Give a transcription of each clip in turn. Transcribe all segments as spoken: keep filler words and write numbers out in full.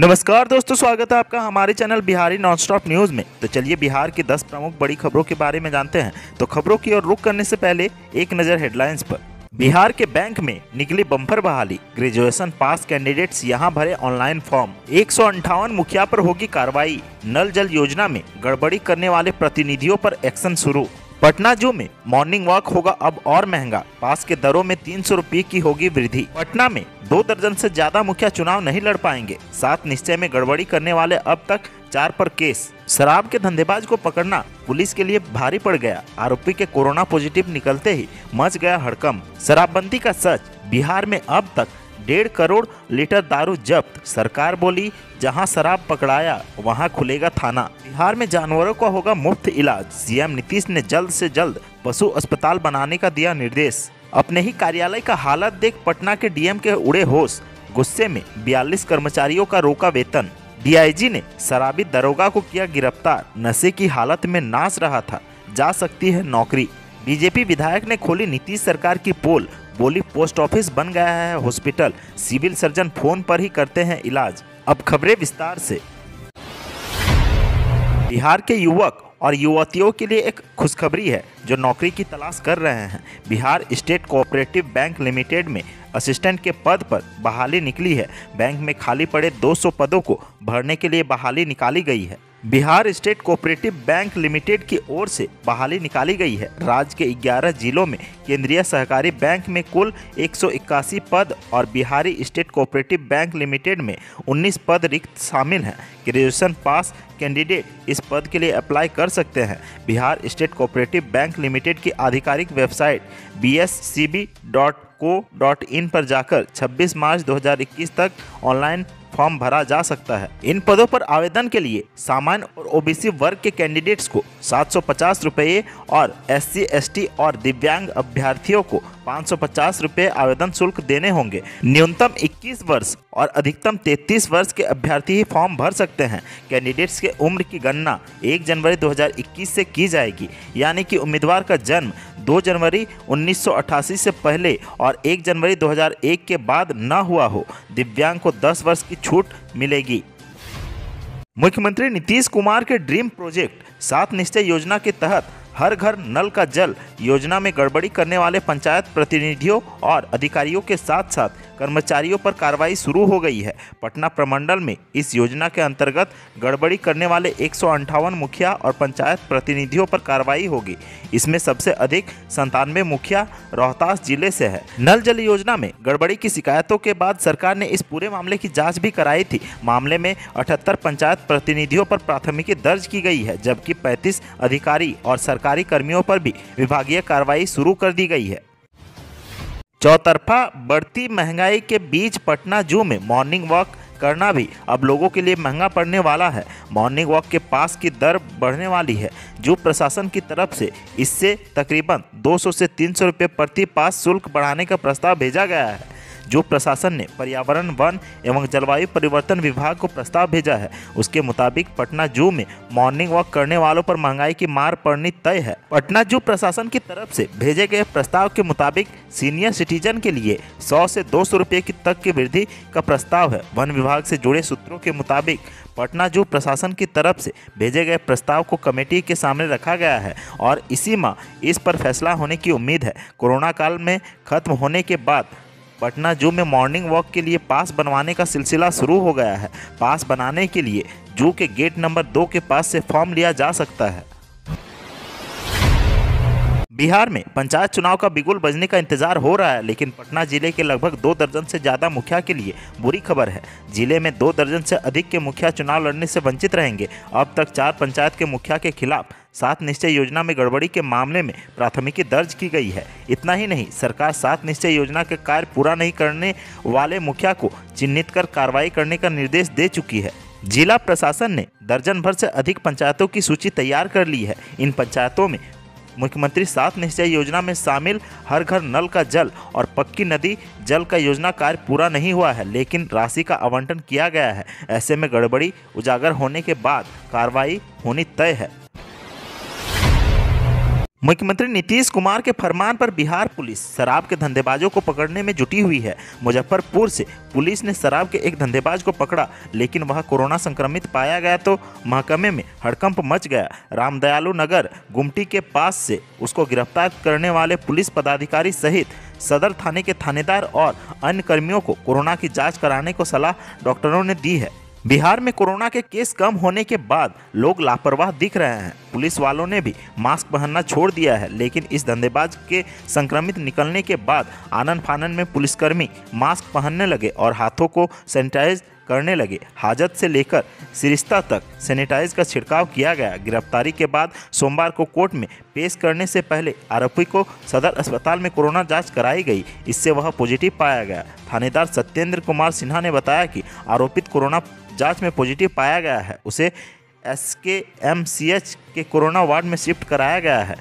नमस्कार दोस्तों, स्वागत है आपका हमारे चैनल बिहारी नॉनस्टॉप न्यूज में। तो चलिए बिहार की दस प्रमुख बड़ी खबरों के बारे में जानते हैं। तो खबरों की ओर रुख करने से पहले एक नज़र हेडलाइंस पर। बिहार के बैंक में निकली बम्पर बहाली, ग्रेजुएशन पास कैंडिडेट्स यहां भरे ऑनलाइन फॉर्म। एक सौ अंठावन मुखिया पर होगी कार्रवाई, नल जल योजना में गड़बड़ी करने वाले प्रतिनिधियों पर एक्शन शुरू। पटना जू में मॉर्निंग वॉक होगा अब और महंगा, पास के दरों में तीन सौ रूपये की होगी वृद्धि। पटना में दो दर्जन से ज्यादा मुखिया चुनाव नहीं लड़ पाएंगे, सात निश्चय में गड़बड़ी करने वाले अब तक चार पर केस। शराब के धंधेबाज को पकड़ना पुलिस के लिए भारी पड़ गया, आरोपी के कोरोना पॉजिटिव निकलते ही मच गया हड़कंप। शराबबंदी का सच, बिहार में अब तक डेढ़ करोड़ लीटर दारू जब्त। सरकार बोली जहां शराब पकड़ाया वहां खुलेगा थाना। बिहार में जानवरों का होगा मुफ्त इलाज, सीएम नीतीश ने जल्द से जल्द पशु अस्पताल बनाने का दिया निर्देश। अपने ही कार्यालय का हालत देख पटना के डीएम के उड़े होश, गुस्से में बयालीस कर्मचारियों का रोका वेतन। डीआईजी ने शराबी दरोगा को किया गिरफ्तार, नशे की हालत में नाच रहा था, जा सकती है नौकरी। बीजेपी विधायक ने खोली नीतीश सरकार की पोल, बोली पोस्ट ऑफिस बन गया है हॉस्पिटल, सिविल सर्जन फोन पर ही करते हैं इलाज। अब खबरें विस्तार से। बिहार के युवक और युवतियों के लिए एक खुशखबरी है जो नौकरी की तलाश कर रहे हैं। Bihar state cooperative bank limited में असिस्टेंट के पद पर बहाली निकली है। बैंक में खाली पड़े दो सौ पदों को भरने के लिए बहाली निकाली गई है। Bihar state cooperative bank limited की ओर से बहाली निकाली गई है। राज्य के ग्यारह जिलों में केंद्रीय सहकारी बैंक में कुल एक सौ इक्यासी पद और Bihari state cooperative bank limited में उन्नीस पद रिक्त शामिल हैं। ग्रेजुएशन पास कैंडिडेट इस पद के लिए अप्लाई कर सकते हैं। Bihar state cooperative bank limited की आधिकारिक website B S C B dot co dot in पर जाकर छब्बीस मार्च दो हज़ार इक्कीस तक ऑनलाइन फॉर्म भरा जा सकता है। इन पदों पर आवेदन के लिए सामान्य और ओबीसी वर्ग के कैंडिडेट्स को सात सौ पचास रुपये और एससी, एसटी और दिव्यांग अभ्यर्थियों को पाँच सौ पचास रुपये आवेदन शुल्क देने होंगे। न्यूनतम इक्कीस वर्ष और अधिकतम तैंतीस वर्ष के अभ्यर्थी ही फॉर्म भर सकते हैं। कैंडिडेट्स के उम्र की गणना एक जनवरी दो हज़ार इक्कीस से की जाएगी, यानी कि उम्मीदवार का जन्म दो जनवरी उन्नीस सौ अट्ठासी से पहले और एक जनवरी दो हज़ार एक के बाद न हुआ हो। दिव्यांग को दस वर्ष की छूट मिलेगी। मुख्यमंत्री नीतीश कुमार के ड्रीम प्रोजेक्ट सात निश्चय योजना के तहत हर घर नल का जल योजना में गड़बड़ी करने वाले पंचायत प्रतिनिधियों और अधिकारियों के साथ साथ कर्मचारियों पर कार्रवाई शुरू हो गई है। पटना प्रमंडल में इस योजना के अंतर्गत गड़बड़ी करने वाले एक सौ अंठावन मुखिया और पंचायत प्रतिनिधियों पर कार्रवाई होगी। इसमें सबसे अधिक संतानवे मुखिया रोहतास जिले से है। नल जल योजना में गड़बड़ी की शिकायतों के बाद सरकार ने इस पूरे मामले की जांच भी कराई थी। मामले में अठहत्तर पंचायत प्रतिनिधियों पर प्राथमिकी दर्ज की गई है, जबकि पैंतीस अधिकारी और सरकारी कर्मियों पर भी विभागीय कार्रवाई शुरू कर दी गई है। चौतरफा बढ़ती महंगाई के बीच पटना जू में मॉर्निंग वॉक करना भी अब लोगों के लिए महंगा पड़ने वाला है। मॉर्निंग वॉक के पास की दर बढ़ने वाली है। जू प्रशासन की तरफ से इससे तकरीबन दो सौ से तीन सौ रुपये प्रति पास शुल्क बढ़ाने का प्रस्ताव भेजा गया है। जो प्रशासन ने पर्यावरण, वन एवं जलवायु परिवर्तन विभाग को प्रस्ताव भेजा है, उसके मुताबिक पटना जू में मॉर्निंग वॉक करने वालों पर महंगाई की मार पड़नी तय है। पटना जू प्रशासन की तरफ से भेजे गए प्रस्ताव के मुताबिक सीनियर सिटीजन के लिए सौ से दो सौ रुपये की तक की वृद्धि का प्रस्ताव है। वन विभाग से जुड़े सूत्रों के मुताबिक पटना जू प्रशासन की तरफ से भेजे गए प्रस्ताव को कमेटी के सामने रखा गया है और इसी माह इस पर फैसला होने की उम्मीद है। कोरोना काल में खत्म होने के बाद पटना जू में मॉर्निंग वॉक के लिए पास बनवाने का सिलसिला शुरू हो गया है। पास बनाने के लिए जू के गेट नंबर दो के पास से फॉर्म लिया जा सकता है। बिहार में पंचायत चुनाव का बिगुल बजने का इंतजार हो रहा है, लेकिन पटना जिले के लगभग दो दर्जन से ज़्यादा मुखिया के लिए बुरी खबर है। जिले में दो दर्जन से अधिक के मुखिया चुनाव लड़ने से वंचित रहेंगे। अब तक चार पंचायत के मुखिया के खिलाफ सात निश्चय योजना में गड़बड़ी के मामले में प्राथमिकी दर्ज की गई है। इतना ही नहीं, सरकार सात निश्चय योजना के कार्य पूरा नहीं करने वाले मुखिया को चिन्हित कर कार्रवाई करने का निर्देश दे चुकी है। जिला प्रशासन ने दर्जन भर से अधिक पंचायतों की सूची तैयार कर ली है। इन पंचायतों में मुख्यमंत्री सात निश्चय योजना में शामिल हर घर नल का जल और पक्की नदी जल का योजना कार्य पूरा नहीं हुआ है, लेकिन राशि का आवंटन किया गया है। ऐसे में गड़बड़ी उजागर होने के बाद कार्रवाई होनी तय है। मुख्यमंत्री नीतीश कुमार के फरमान पर बिहार पुलिस शराब के धंधेबाजों को पकड़ने में जुटी हुई है। मुजफ्फरपुर से पुलिस ने शराब के एक धंधेबाज को पकड़ा, लेकिन वह कोरोना संक्रमित पाया गया तो महकमे में हड़कंप मच गया। रामदयालु नगर गुमटी के पास से उसको गिरफ्तार करने वाले पुलिस पदाधिकारी सहित सदर थाने के थानेदार और अन्य कर्मियों को कोरोना की जाँच कराने को सलाह डॉक्टरों ने दी है। बिहार में कोरोना के केस कम होने के बाद लोग लापरवाह दिख रहे हैं। पुलिस वालों ने भी मास्क पहनना छोड़ दिया है, लेकिन इस धंधेबाज के संक्रमित निकलने के बाद आनन फानन में पुलिसकर्मी मास्क पहनने लगे और हाथों को सैनिटाइज करने लगे। हाजत से लेकर सिरिश्ता तक सैनिटाइज का छिड़काव किया गया। गिरफ्तारी के बाद सोमवार को कोर्ट में पेश करने से पहले आरोपी को सदर अस्पताल में कोरोना जांच कराई गई, इससे वह पॉजिटिव पाया गया। थानेदार सत्येंद्र कुमार सिन्हा ने बताया कि आरोपित कोरोना जांच में पॉजिटिव पाया गया है, उसे S K M C H के कोरोना वार्ड में शिफ्ट कराया गया है।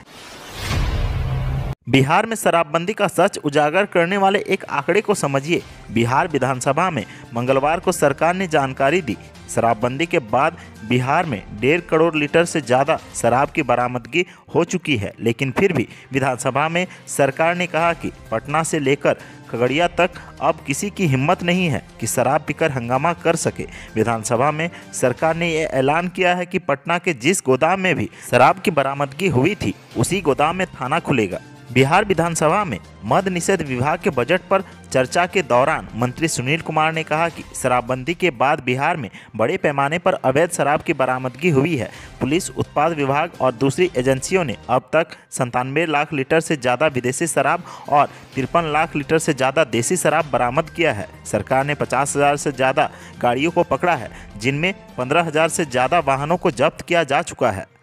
बिहार में शराबबंदी का सच उजागर करने वाले एक आंकड़े को समझिए। बिहार विधानसभा में मंगलवार को सरकार ने जानकारी दी। शराबबंदी के बाद बिहार में डेढ़ करोड़ लीटर से ज़्यादा शराब की बरामदगी हो चुकी है, लेकिन फिर भी विधानसभा में सरकार ने कहा कि पटना से लेकर खगड़िया तक अब किसी की हिम्मत नहीं है कि शराब पीकर हंगामा कर सके। विधानसभा में सरकार ने यह ऐलान किया है कि पटना के जिस गोदाम में भी शराब की बरामदगी हुई थी, उसी गोदाम में थाना खुलेगा। बिहार विधानसभा में मद निषेध विभाग के बजट पर चर्चा के दौरान मंत्री सुनील कुमार ने कहा कि शराबबंदी के बाद बिहार में बड़े पैमाने पर अवैध शराब की बरामदगी हुई है। पुलिस, उत्पाद विभाग और दूसरी एजेंसियों ने अब तक संतानवे लाख लीटर से ज़्यादा विदेशी शराब और तिरपन लाख लीटर से ज़्यादा देसी शराब बरामद किया है। सरकार ने पचास हज़ार से ज़्यादा गाड़ियों को पकड़ा है, जिनमें पंद्रह हज़ार से ज़्यादा वाहनों को जब्त किया जा चुका है।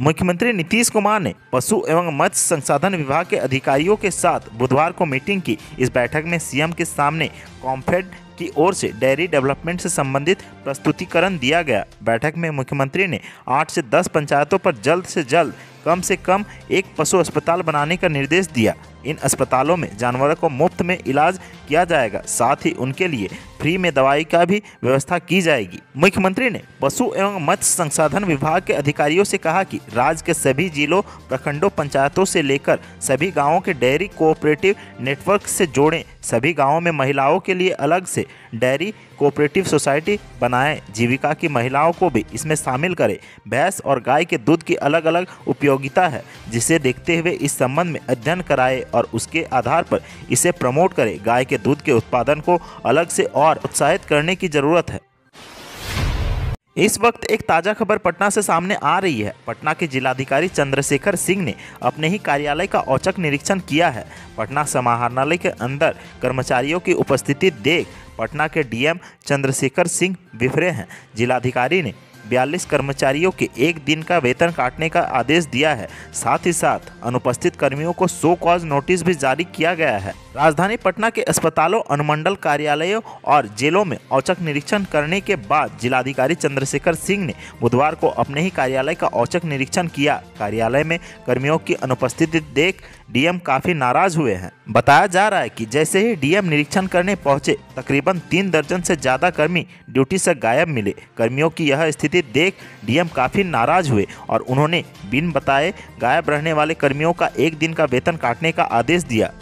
मुख्यमंत्री नीतीश कुमार ने पशु एवं मत्स्य संसाधन विभाग के अधिकारियों के साथ बुधवार को मीटिंग की। इस बैठक में सीएम के सामने कॉम्फेड की ओर से डेयरी डेवलपमेंट से संबंधित प्रस्तुतिकरण दिया गया। बैठक में मुख्यमंत्री ने आठ से दस पंचायतों पर जल्द से जल्द कम से कम एक पशु अस्पताल बनाने का निर्देश दिया। इन अस्पतालों में जानवरों को मुफ्त में इलाज किया जाएगा, साथ ही उनके लिए फ्री में दवाई का भी व्यवस्था की जाएगी। मुख्यमंत्री ने पशु एवं मत्स्य संसाधन विभाग के अधिकारियों से कहा कि राज्य के सभी जिलों, प्रखंडों, पंचायतों से लेकर सभी गांवों के डेयरी कोऑपरेटिव नेटवर्क से जोड़ें। सभी गाँवों में महिलाओं के लिए अलग से डेयरी कोऑपरेटिव सोसाइटी बनाएं। जीविका की महिलाओं को भी इसमें शामिल करें। भैंस और गाय के दूध की अलग अलग उपयोगिता है, जिसे देखते हुए इस संबंध में अध्ययन कराएं और उसके आधार पर इसे प्रमोट करें। गाय के दूध के उत्पादन को अलग से और उत्साहित करने की जरूरत है। इस वक्त एक ताज़ा खबर पटना से सामने आ रही है। पटना के जिलाधिकारी चंद्रशेखर सिंह ने अपने ही कार्यालय का औचक निरीक्षण किया है। पटना समाहरणालय के अंदर कर्मचारियों की उपस्थिति देख पटना के डीएम चंद्रशेखर सिंह बिफरे हैं। जिलाधिकारी ने बयालीस कर्मचारियों के एक दिन का वेतन काटने का आदेश दिया है। साथ ही साथ अनुपस्थित कर्मियों को सो कॉज नोटिस भी जारी किया गया है। राजधानी पटना के अस्पतालों, अनुमंडल कार्यालयों और जेलों में औचक निरीक्षण करने के बाद जिलाधिकारी चंद्रशेखर सिंह ने बुधवार को अपने ही कार्यालय का औचक निरीक्षण किया। कार्यालय में कर्मियों की अनुपस्थिति देख डीएम काफी नाराज हुए हैं। बताया जा रहा है कि जैसे ही डीएम निरीक्षण करने पहुंचे, तकरीबन तीन दर्जन से ज्यादा कर्मी ड्यूटी से गायब मिले। कर्मियों की यह स्थिति देख डीएम काफी नाराज हुए और उन्होंने बिन बताए गायब रहने वाले कर्मियों का एक दिन का वेतन काटने का आदेश दिया।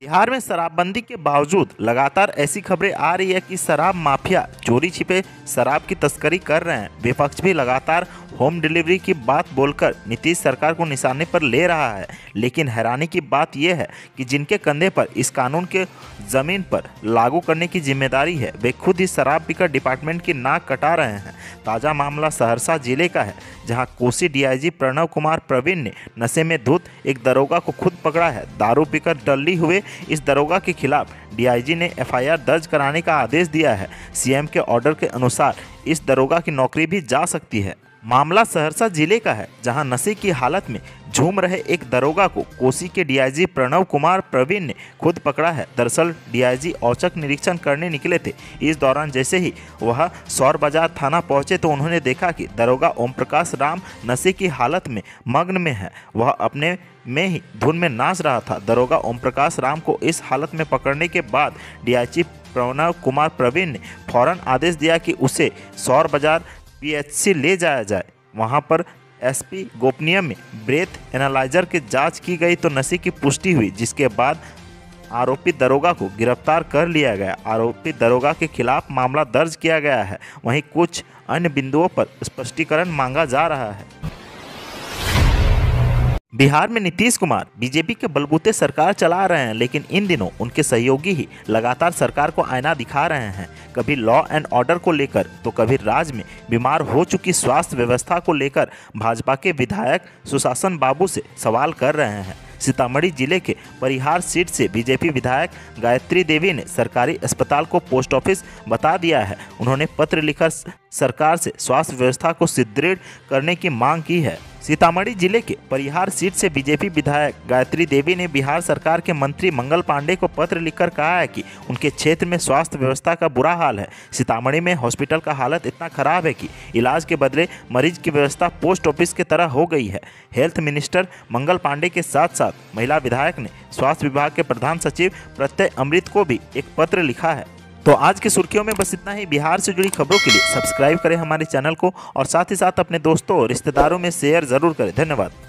बिहार में शराबबंदी के बावजूद लगातार ऐसी खबरें आ रही है कि शराब माफिया चोरी छिपे शराब की तस्करी कर रहे हैं। विपक्ष भी लगातार होम डिलीवरी की बात बोलकर नीतीश सरकार को निशाने पर ले रहा है, लेकिन हैरानी की बात यह है कि जिनके कंधे पर इस कानून के ज़मीन पर लागू करने की जिम्मेदारी है, वे खुद ही शराब पीकर डिपार्टमेंट की नाक कटा रहे हैं। ताज़ा मामला सहरसा जिले का है, जहां कोसी डीआईजी प्रणव कुमार प्रवीण ने नशे में धुत एक दरोगा को खुद पकड़ा है। दारू पीकर टल्ली हुए इस दरोगा के खिलाफ डीआईजी ने एफआईआर दर्ज कराने का आदेश दिया है। सीएम के ऑर्डर के अनुसार इस दरोगा की नौकरी भी जा सकती है। मामला सहरसा जिले का है, जहां नशे की हालत में झूम रहे एक दरोगा को कोसी के डीआईजी प्रणव कुमार प्रवीण ने खुद पकड़ा है। दरअसल डीआईजी औचक निरीक्षण करने निकले थे। इस दौरान जैसे ही वह सौर बाजार थाना पहुंचे तो उन्होंने देखा कि दरोगा ओम प्रकाश राम नशे की हालत में मग्न में है। वह अपने में ही धुन में नाच रहा था। दरोगा ओम प्रकाश राम को इस हालत में पकड़ने के बाद डीआईजी प्रणव कुमार प्रवीण ने फौरन आदेश दिया कि उसे सौर बाजार पीएचसी ले जाया जाए। वहां पर एसपी गोपनीय में ब्रेथ एनालाइजर की जांच की गई तो नशे की पुष्टि हुई, जिसके बाद आरोपी दरोगा को गिरफ्तार कर लिया गया। आरोपी दरोगा के खिलाफ मामला दर्ज किया गया है। वहीं कुछ अन्य बिंदुओं पर स्पष्टीकरण मांगा जा रहा है। बिहार में नीतीश कुमार बीजेपी के बलबूते सरकार चला रहे हैं, लेकिन इन दिनों उनके सहयोगी ही लगातार सरकार को आईना दिखा रहे हैं। कभी लॉ एंड ऑर्डर को लेकर तो कभी राज्य में बीमार हो चुकी स्वास्थ्य व्यवस्था को लेकर भाजपा के विधायक सुशासन बाबू से सवाल कर रहे हैं। सीतामढ़ी जिले के परिहार सीट से बीजेपी विधायक गायत्री देवी ने सरकारी अस्पताल को पोस्ट ऑफिस बता दिया है। उन्होंने पत्र लिखकर सरकार से स्वास्थ्य व्यवस्था को सुदृढ़ करने की मांग की है। सीतामढ़ी जिले के परिहार सीट से बीजेपी विधायक गायत्री देवी ने बिहार सरकार के मंत्री मंगल पांडे को पत्र लिखकर कहा है कि उनके क्षेत्र में स्वास्थ्य व्यवस्था का बुरा हाल है। सीतामढ़ी में हॉस्पिटल का हालत इतना खराब है कि इलाज के बदले मरीज की व्यवस्था पोस्ट ऑफिस की तरह हो गई है। हेल्थ मिनिस्टर मंगल पांडे के साथ साथ महिला विधायक ने स्वास्थ्य विभाग के प्रधान सचिव प्रत्यय अमृत को भी एक पत्र लिखा है। तो आज की सुर्खियों में बस इतना ही। बिहार से जुड़ी खबरों के लिए सब्सक्राइब करें हमारे चैनल को और साथ ही साथ अपने दोस्तों और रिश्तेदारों में शेयर जरूर करें। धन्यवाद।